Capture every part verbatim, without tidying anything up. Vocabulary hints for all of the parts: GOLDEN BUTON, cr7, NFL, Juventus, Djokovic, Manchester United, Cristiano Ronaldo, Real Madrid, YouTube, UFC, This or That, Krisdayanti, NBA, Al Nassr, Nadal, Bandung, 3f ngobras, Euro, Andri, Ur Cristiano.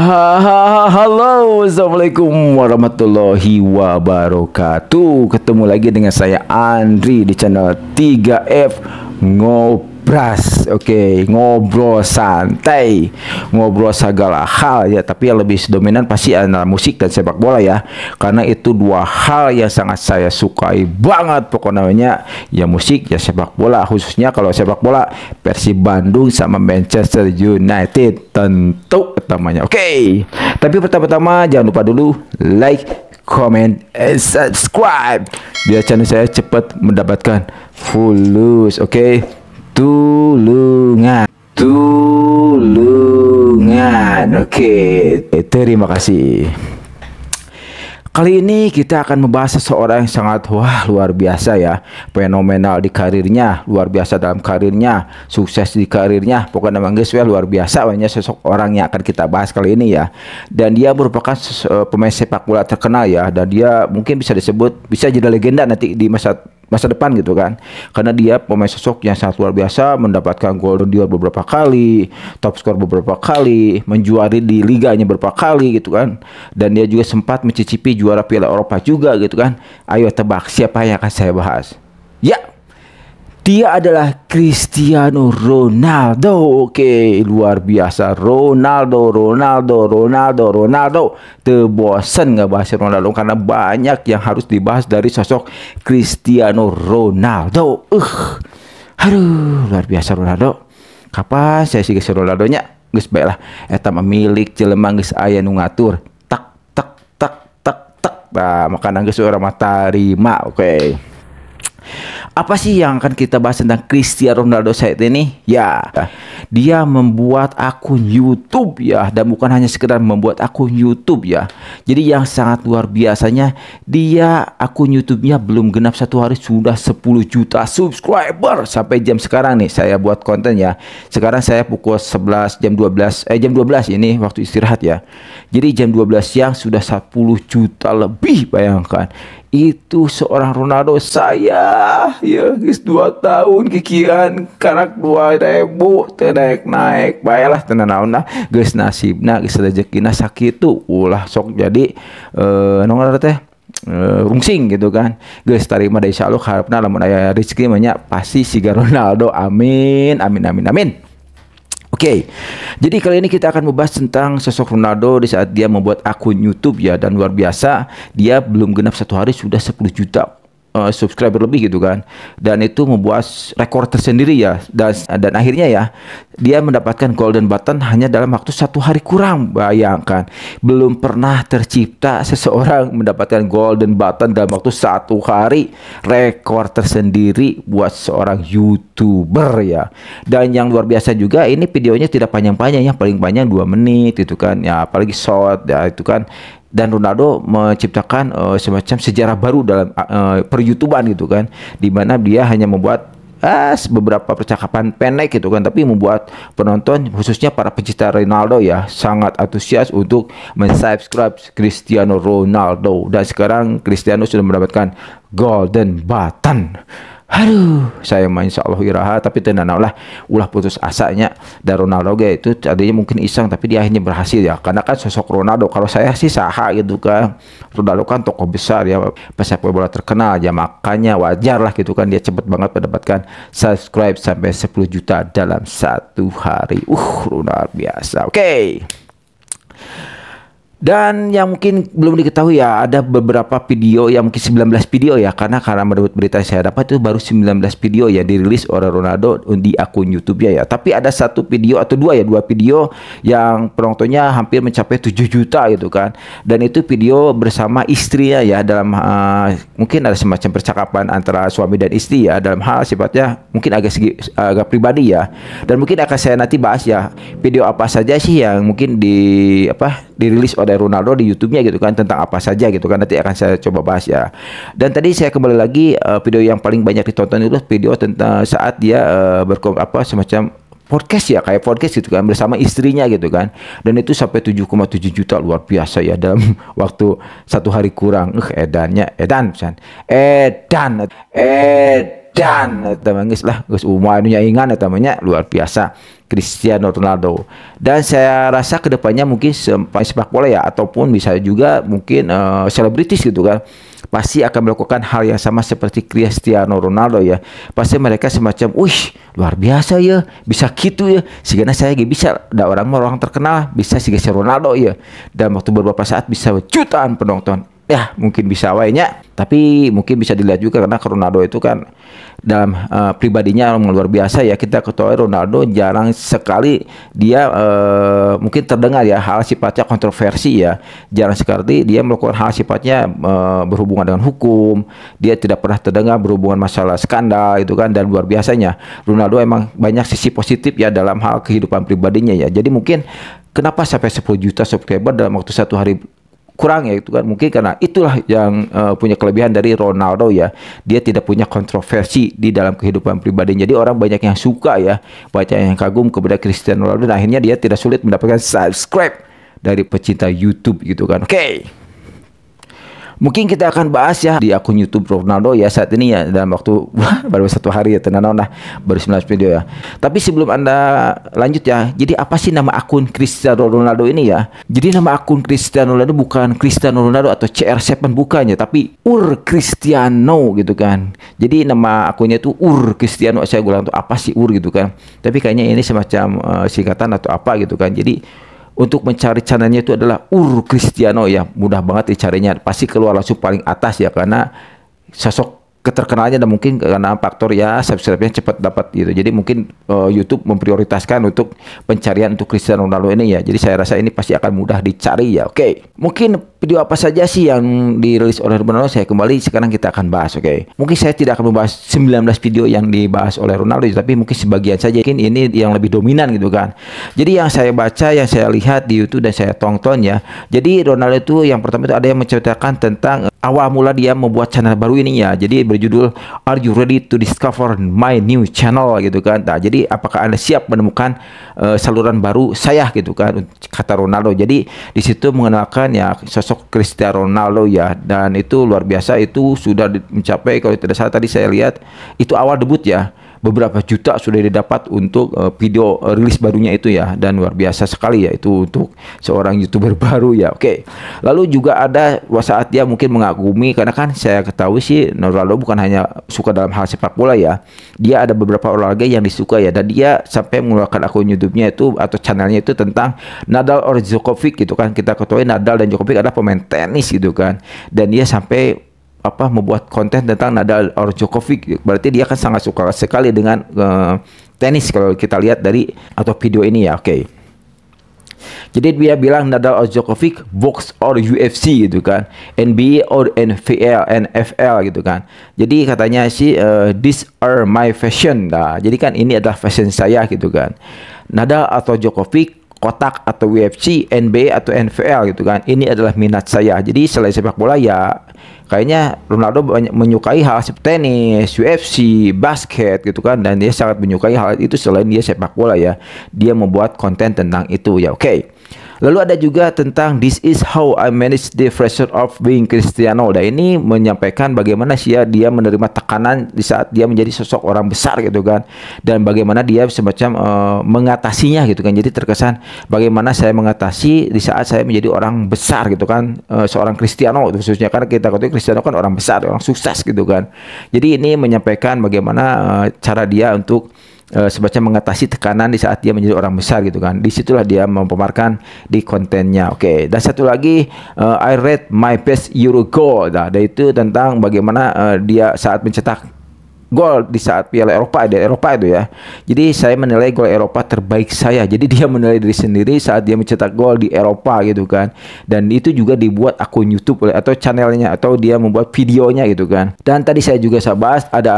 Halo, assalamualaikum warahmatullahi wabarakatuh. Ketemu lagi dengan saya Andri di channel three F ngobras. Oke, okay, ngobrol santai, ngobrol segala hal ya. Tapi yang lebih dominan pasti adalah musik dan sepak bola ya. Karena itu dua hal yang sangat saya sukai banget. Pokoknya ya musik ya sepak bola. Khususnya kalau sepak bola versi Bandung sama Manchester United tentu. Oke, okay. Tapi pertama-tama jangan lupa dulu like, comment, and subscribe biar channel saya cepat mendapatkan fulus. Oke, okay. Tulungan, tulungan. Oke, okay. Terima kasih. Kali ini kita akan membahas seseorang yang sangat wah luar biasa ya, fenomenal di karirnya, luar biasa dalam karirnya, sukses di karirnya, pokoknya memang guys luar biasa. Banyak sosok orang yang akan kita bahas kali ini ya, dan dia merupakan pemain sepak bola terkenal ya, dan dia mungkin bisa disebut bisa jadi legenda nanti di masa masa depan gitu kan, karena dia pemain sosok yang sangat luar biasa, mendapatkan Golden Dior beberapa kali, top skor beberapa kali, menjuari di liganya beberapa kali gitu kan, dan dia juga sempat mencicipi juara Piala Eropa juga gitu kan. Ayo tebak siapa yang akan saya bahas ya. Dia adalah Cristiano Ronaldo. Oke, luar biasa. Ronaldo, Ronaldo, Ronaldo, Ronaldo. Tebosen nggak bahas Ronaldo karena banyak yang harus dibahas dari sosok Cristiano Ronaldo. Uh, aduh, luar biasa Ronaldo. Kapan saya sih geus Ronaldonya? Geus bae lah. Eta milik jelema geus aya nu ngatur. Tak, tak, tak, tak, tak. Nah, makana geus urang mah tarima. Oke. Okay. Apa sih yang akan kita bahas tentang Cristiano Ronaldo saat ini? Ya, dia membuat akun YouTube ya, dan bukan hanya sekedar membuat akun YouTube ya. Jadi yang sangat luar biasanya, dia akun YouTube-nya belum genap satu hari sudah sepuluh juta subscriber sampai jam sekarang nih. Saya buat konten ya. Sekarang saya pukul sebelas jam dua belas eh jam dua belas ini waktu istirahat ya. Jadi jam dua belas siang sudah sepuluh juta lebih, bayangkan. Itu seorang Ronaldo saya ya guys, dua tahun kikiran karak dua ribu naik-naik baiklah tenanaun lah guys, nasibna guys, rezekina sakitu ulah sok jadi eh nongol teh Uh, rungsing gitu kan guys, tarima dari insyaallah harapna lamun aya rezeki banyak pasti siga Ronaldo, amin amin amin amin. Oke, okay. Jadi kali ini kita akan membahas tentang sosok Ronaldo di saat dia membuat akun YouTube ya, dan luar biasa dia belum genap satu hari sudah sepuluh juta uh, subscriber lebih gitu kan, dan itu membuat rekor tersendiri ya, dan dan akhirnya ya dia mendapatkan golden button hanya dalam waktu satu hari kurang. Bayangkan, belum pernah tercipta seseorang mendapatkan golden button dalam waktu satu hari, rekor tersendiri buat seorang YouTuber ya. Dan yang luar biasa juga, ini videonya tidak panjang-panjang, yang paling panjang dua menit itu kan ya, apalagi short ya itu kan. Dan Ronaldo menciptakan uh, semacam sejarah baru dalam uh, per-YouTubean gitu kan, dimana dia hanya membuat As, beberapa percakapan pendek gitu kan, tapi membuat penonton khususnya para pecinta Ronaldo ya sangat antusias untuk mensubscribe Cristiano Ronaldo, dan sekarang Cristiano sudah mendapatkan golden button. Aduh, saya main insyaallah iraha tapi tenang lah, ulah putus asanya. Dan Ronaldo guys itu tadinya mungkin iseng tapi dia akhirnya berhasil ya, karena kan sosok Ronaldo kalau saya sih saha gitu kan. Ronaldo kan tokoh besar ya, pesepak bola terkenal ya, makanya wajar lah gitu kan dia cepet banget mendapatkan subscribe sampai sepuluh juta dalam satu hari. Uh, luar biasa. Oke. Okay. Dan yang mungkin belum diketahui ya, ada beberapa video yang mungkin sembilan belas video ya, karena karena menurut berita yang saya dapat itu baru sembilan belas video ya dirilis oleh Ronaldo di akun YouTube-nya ya. Tapi ada satu video atau dua ya, dua video yang penontonnya hampir mencapai tujuh juta gitu kan. Dan itu video bersama istrinya ya, dalam uh, mungkin ada semacam percakapan antara suami dan istri ya, dalam hal sifatnya mungkin agak segi, agak pribadi ya. Dan mungkin akan saya nanti bahas ya video apa saja sih yang mungkin di apa dirilis oleh Ronaldo di YouTube-nya gitu kan, tentang apa saja gitu kan, nanti akan saya coba bahas ya. Dan tadi saya kembali lagi, uh, video yang paling banyak ditonton itu video tentang saat dia uh, berkom apa semacam podcast ya, kayak podcast gitu kan, bersama istrinya gitu kan, dan itu sampai tujuh koma tujuh juta, luar biasa ya dalam waktu satu hari kurang. Eh, edannya edan, edan edan edan eta geus lah geus umah anu nyaingan eta mah nya luar biasa Cristiano Ronaldo. Dan saya rasa kedepannya mungkin sepak bola ya ataupun bisa juga mungkin selebritis uh, gitu kan pasti akan melakukan hal yang sama seperti Cristiano Ronaldo ya. Pasti mereka semacam wih luar biasa ya bisa gitu ya sehingga saya gak bisa ada orang orang terkenal bisa sehingga Ronaldo ya dan waktu beberapa saat bisa jutaan penonton. Ya mungkin bisa wainya, tapi mungkin bisa dilihat juga karena Ronaldo itu kan dalam uh, pribadinya orang luar biasa ya. Kita ketahui Ronaldo jarang sekali dia uh, mungkin terdengar ya hal sifatnya kontroversi ya. Jarang sekali dia melakukan hal sifatnya uh, berhubungan dengan hukum. Dia tidak pernah terdengar berhubungan masalah skandal itu kan, dan luar biasanya Ronaldo emang banyak sisi positif ya dalam hal kehidupan pribadinya ya. Jadi mungkin kenapa sampai sepuluh juta subscriber dalam waktu satu hari kurang ya itu kan mungkin karena itulah yang uh, punya kelebihan dari Ronaldo ya. Dia tidak punya kontroversi di dalam kehidupan pribadinya. Jadi orang banyak yang suka ya, banyak yang kagum kepada Cristiano Ronaldo dan akhirnya dia tidak sulit mendapatkan subscribe dari pecinta YouTube gitu kan. Oke. Okay. Mungkin kita akan bahas ya di akun YouTube Ronaldo ya saat ini ya dalam waktu wah, baru satu hari ya tenang nah baru sembilan belas video ya. Tapi sebelum Anda lanjut ya, jadi apa sih nama akun Cristiano Ronaldo ini ya? Jadi nama akun Cristiano Ronaldo bukan Cristiano Ronaldo atau C R tujuh bukannya, tapi Ur Cristiano gitu kan. Jadi nama akunnya itu Ur Cristiano. Saya ulang tuh apa sih Ur gitu kan? Tapi kayaknya ini semacam uh, singkatan atau apa gitu kan. Jadi untuk mencari channelnya itu adalah Ur Cristiano ya, mudah banget dicarinya, pasti keluar langsung paling atas ya karena sosok keterkenalannya dan mungkin karena faktor ya subscribe-nya cepat dapat gitu. Jadi mungkin uh, YouTube memprioritaskan untuk pencarian untuk Cristiano Ronaldo ini ya. Jadi saya rasa ini pasti akan mudah dicari ya. Oke. Okay. Mungkin video apa saja sih yang dirilis oleh Ronaldo saya kembali sekarang kita akan bahas. Oke. Okay. Mungkin saya tidak akan membahas sembilan belas video yang dibahas oleh Ronaldo tapi mungkin sebagian saja mungkin ini yang lebih dominan gitu kan. Jadi yang saya baca, yang saya lihat di YouTube dan saya tonton ya. Jadi Ronaldo itu yang pertama itu ada yang menceritakan tentang awal mula dia membuat channel baru ini ya. Jadi berjudul Are you ready to discover my new channel gitu kan. Nah, jadi apakah Anda siap menemukan uh, saluran baru saya gitu kan kata Ronaldo. Jadi di situ mengenalkan ya sosok Cristiano Ronaldo ya dan itu luar biasa itu sudah mencapai kalau tidak salah tadi saya lihat itu awal debut ya. Beberapa juta sudah didapat untuk uh, video uh, rilis barunya itu ya dan luar biasa sekali ya itu untuk seorang YouTuber baru ya. Oke. Okay. Lalu juga ada saat dia mungkin mengagumi karena kan saya ketahui sih Ronaldo bukan hanya suka dalam hal sepak bola ya. Dia ada beberapa olahraga yang disuka ya dan dia sampai mengeluarkan akun YouTube-nya itu atau channelnya itu tentang Nadal or Djokovic gitu kan. Kita ketahui Nadal dan Djokovic adalah pemain tenis gitu kan. Dan dia sampai apa membuat konten tentang Nadal or Djokovic berarti dia kan sangat suka sekali dengan uh, tenis kalau kita lihat dari atau video ini ya. Oke. Okay. Jadi dia bilang Nadal or Djokovic box or U F C gitu kan, N B A or N F L, N F L gitu kan. Jadi katanya sih uh, this are my fashion. Nah, jadi kan ini adalah fashion saya gitu kan. Nadal atau Djokovic kotak atau U F C, N B A atau N F L gitu kan. Ini adalah minat saya. Jadi selain sepak bola ya kayaknya Ronaldo banyak menyukai hal seperti tenis, U F C, basket gitu kan dan dia sangat menyukai hal itu selain dia sepak bola ya. Dia membuat konten tentang itu ya. Oke. Okay. Lalu ada juga tentang this is how I manage the pressure of being Cristiano. Dan ini menyampaikan bagaimana sih ya dia menerima tekanan di saat dia menjadi sosok orang besar gitu kan. Dan bagaimana dia semacam uh, mengatasinya gitu kan. Jadi terkesan bagaimana saya mengatasi di saat saya menjadi orang besar gitu kan. Uh, seorang Cristiano khususnya karena kita katakan Cristiano kan orang besar, orang sukses gitu kan. Jadi ini menyampaikan bagaimana uh, cara dia untuk Uh, semacam mengatasi tekanan di saat dia menjadi orang besar gitu kan. Disitulah dia memaparkan di kontennya. Oke. Okay. Dan satu lagi uh, I read my best Euro goal. Nah, itu tentang bagaimana uh, dia saat mencetak gol di saat Piala Eropa ada Eropa itu ya. Jadi saya menilai gol Eropa terbaik saya. Jadi dia menilai diri sendiri saat dia mencetak gol di Eropa gitu kan. Dan itu juga dibuat akun YouTube atau channelnya atau dia membuat videonya gitu kan. Dan tadi saya juga saya bahas ada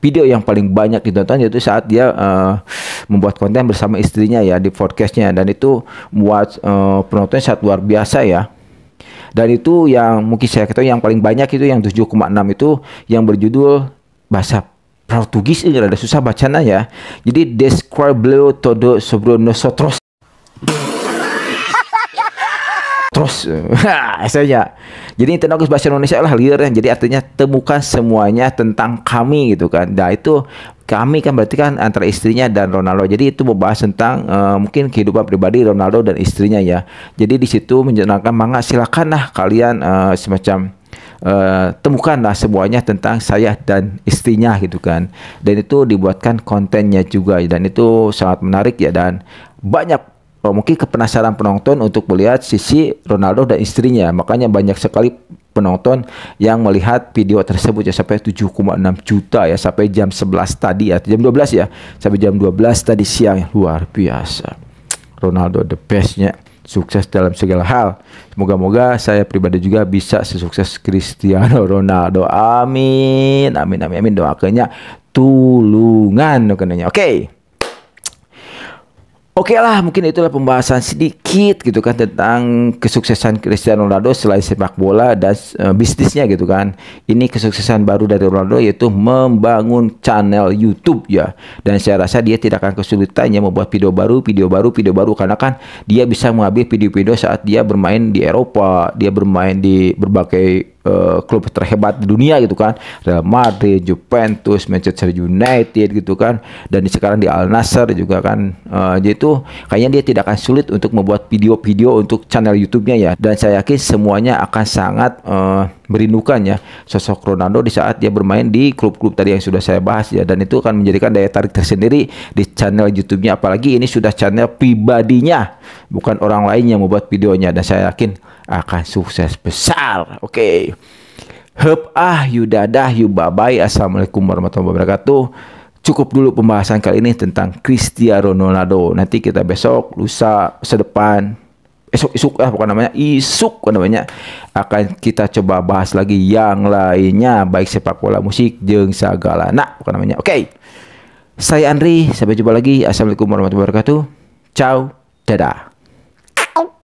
video yang paling banyak ditonton yaitu saat dia uh, membuat konten bersama istrinya ya di podcastnya dan itu buat uh, penonton sangat luar biasa ya. Dan itu yang mungkin saya ketahui yang paling banyak itu yang tujuh koma enam itu yang berjudul bahasa Portugis ini rada susah bacanya ya. Jadi describe todo sobre nosotros. terus saja. Jadi Internaugas Bahasa Indonesia lah liarnya. Jadi artinya temukan semuanya tentang kami gitu kan. Nah itu kami kan berarti kan antara istrinya dan Ronaldo. Jadi itu membahas tentang uh, mungkin kehidupan pribadi Ronaldo dan istrinya ya. Jadi di situ menjelaskan manga silakanlah kalian uh, semacam Uh, temukanlah semuanya tentang saya dan istrinya gitu kan. Dan itu dibuatkan kontennya juga, dan itu sangat menarik ya, dan banyak oh, mungkin kepenasaran penonton untuk melihat sisi Ronaldo dan istrinya. Makanya banyak sekali penonton yang melihat video tersebut ya, sampai tujuh koma enam juta ya, sampai jam sebelas tadi ya, jam dua belas ya, sampai jam dua belas tadi siang ya. Luar biasa, Ronaldo the bestnya, sukses dalam segala hal. Semoga-moga saya pribadi juga bisa sesukses Cristiano Ronaldo. Amin, amin, amin, amin. Doakannya tulungan, doakannya. Oke, okay. Oke okay lah, mungkin itulah pembahasan sedikit gitu kan tentang kesuksesan Cristiano Ronaldo selain sepak bola dan e, bisnisnya gitu kan. Ini kesuksesan baru dari Ronaldo yaitu membangun channel YouTube ya. Dan saya rasa dia tidak akan kesulitannya membuat video baru, video baru, video baru, karena kan dia bisa mengambil video-video saat dia bermain di Eropa, dia bermain di berbagai Uh, klub terhebat di dunia gitu kan, Real Madrid, Juventus, Manchester United gitu kan, dan sekarang di Al Nassr juga kan. Uh, jadi itu kayaknya dia tidak akan sulit untuk membuat video-video untuk channel YouTube-nya ya, dan saya yakin semuanya akan sangat uh, merindukan ya sosok Ronaldo di saat dia bermain di klub-klub tadi yang sudah saya bahas ya, dan itu akan menjadikan daya tarik tersendiri di channel YouTube-nya, apalagi ini sudah channel pribadinya, bukan orang lain yang membuat videonya, dan saya yakin akan sukses besar. Oke. Okay. Hup ah yudadah yubabai. Assalamualaikum warahmatullahi wabarakatuh. Cukup dulu pembahasan kali ini tentang Cristiano Ronaldo. Nanti kita besok, lusa, sedepan, esok-esok lah bukan namanya, isuk bukan namanya, akan kita coba bahas lagi yang lainnya, baik sepak bola, musik, jeung sagala. Nah, bukan namanya. Oke. Okay. Saya Andri, sampai jumpa lagi. Assalamualaikum warahmatullahi wabarakatuh. Ciao, dadah.